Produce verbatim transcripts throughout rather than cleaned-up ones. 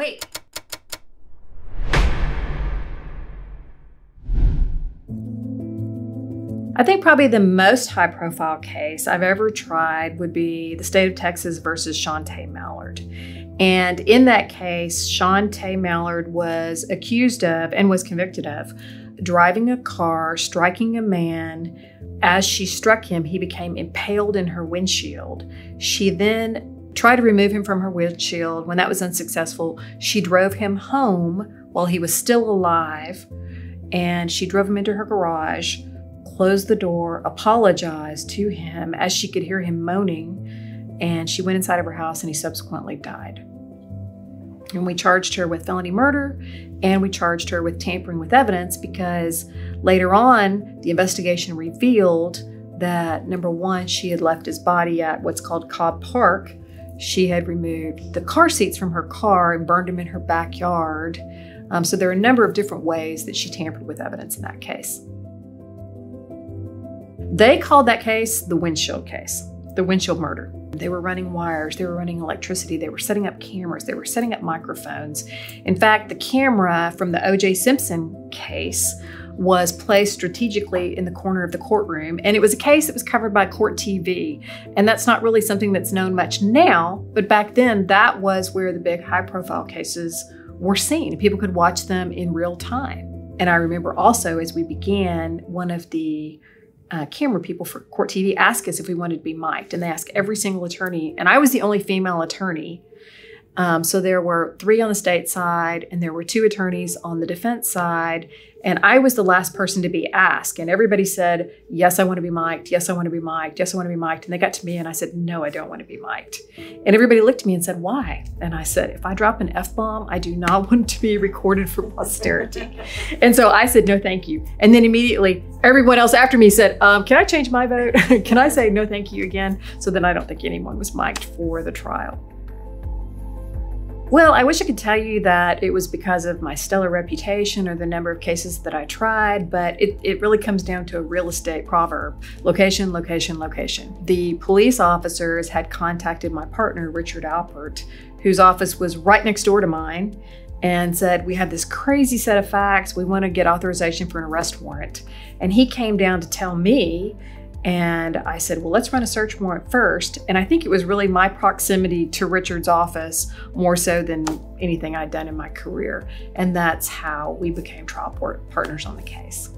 Wait. I think probably the most high-profile case I've ever tried would be the state of Texas versus Shantae Mallard. And in that case, Shantae Mallard was accused of and was convicted of driving a car, striking a man. As she struck him, he became impaled in her windshield. She then tried to remove him from her windshield. When that was unsuccessful, she drove him home while he was still alive, and she drove him into her garage, closed the door, apologized to him as she could hear him moaning, and she went inside of her house and he subsequently died. And we charged her with felony murder, and we charged her with tampering with evidence, because later on, the investigation revealed that, number one, she had left his body at what's called Cobb Park. She had removed the car seats from her car and burned them in her backyard. Um, so there are a number of different ways that she tampered with evidence in that case. They called that case the windshield case, the windshield murder. They were running wires, they were running electricity, they were setting up cameras, they were setting up microphones. In fact, the camera from the O J Simpson case was placed strategically in the corner of the courtroom, and it was a case that was covered by Court T V. And that's not really something that's known much now, but back then that was where the big high-profile cases were seen. People could watch them in real time. And I remember also, as we began, one of the Uh, camera people for Court T V asked us if we wanted to be mic'd, and they asked every single attorney, and I was the only female attorney. Um, so there were three on the state side, and there were two attorneys on the defense side, and I was the last person to be asked, and everybody said, yes, I want to be mic'd, yes, I want to be mic'd, yes, I want to be mic'd, and they got to me, and I said, no, I don't want to be mic'd. And everybody looked at me and said, why? And I said, if I drop an F-bomb, I do not want to be recorded for posterity. And so I said, no, thank you. And then immediately, everyone else after me said, um, can I change my vote? Can I say no, thank you again? So then I don't think anyone was mic'd for the trial. Well, I wish I could tell you that it was because of my stellar reputation or the number of cases that I tried, but it, it really comes down to a real estate proverb: location, location, location. The police officers had contacted my partner, Richard Alpert, whose office was right next door to mine, and said, we have this crazy set of facts, we want to get authorization for an arrest warrant. And he came down to tell me, and I said, well, let's run a search warrant first. And I think it was really my proximity to Richard's office more so than anything I'd done in my career. And that's how we became trial partners on the case.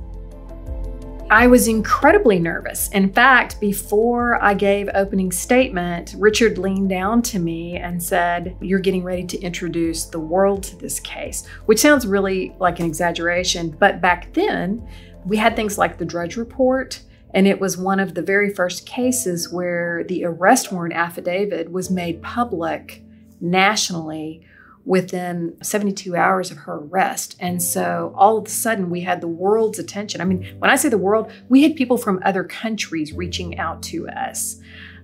I was incredibly nervous. In fact, before I gave opening statement, Richard leaned down to me and said, you're getting ready to introduce the world to this case, which sounds really like an exaggeration. But back then, we had things like the Drudge Report, and it was one of the very first cases where the arrest warrant affidavit was made public nationally within seventy-two hours of her arrest. And so all of a sudden we had the world's attention. I mean, when I say the world, we had people from other countries reaching out to us.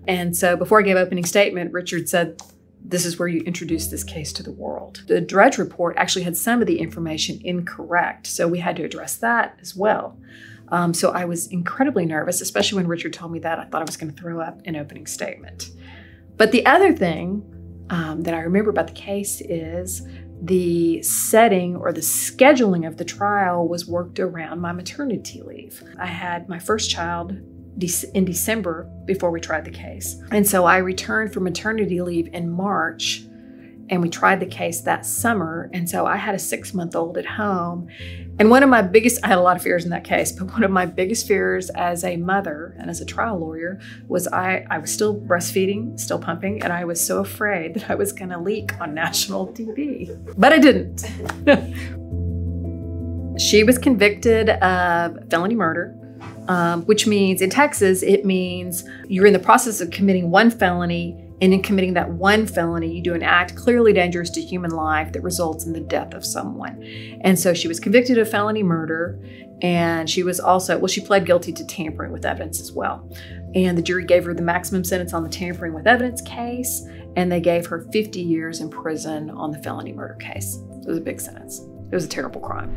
And so before I gave opening statement, Richard said, this is where you introduce this case to the world. The Drudge Report actually had some of the information incorrect, so we had to address that as well. Um, so I was incredibly nervous, especially when Richard told me that. I thought I was going to throw up an opening statement. But the other thing um, that I remember about the case is the setting or the scheduling of the trial was worked around my maternity leave. I had my first child in December before we tried the case. And so I returned from maternity leave in March, and we tried the case that summer. And so I had a six-month-old at home. And one of my biggest, I had a lot of fears in that case, but one of my biggest fears as a mother and as a trial lawyer was I, I was still breastfeeding, still pumping, and I was so afraid that I was gonna leak on national T V. But I didn't. She was convicted of felony murder, um, which means, in Texas, it means you're in the process of committing one felony, and in committing that one felony, you do an act clearly dangerous to human life that results in the death of someone. And so she was convicted of felony murder, and she was also, well, she pled guilty to tampering with evidence as well. And the jury gave her the maximum sentence on the tampering with evidence case, and they gave her fifty years in prison on the felony murder case. It was a big sentence. It was a terrible crime.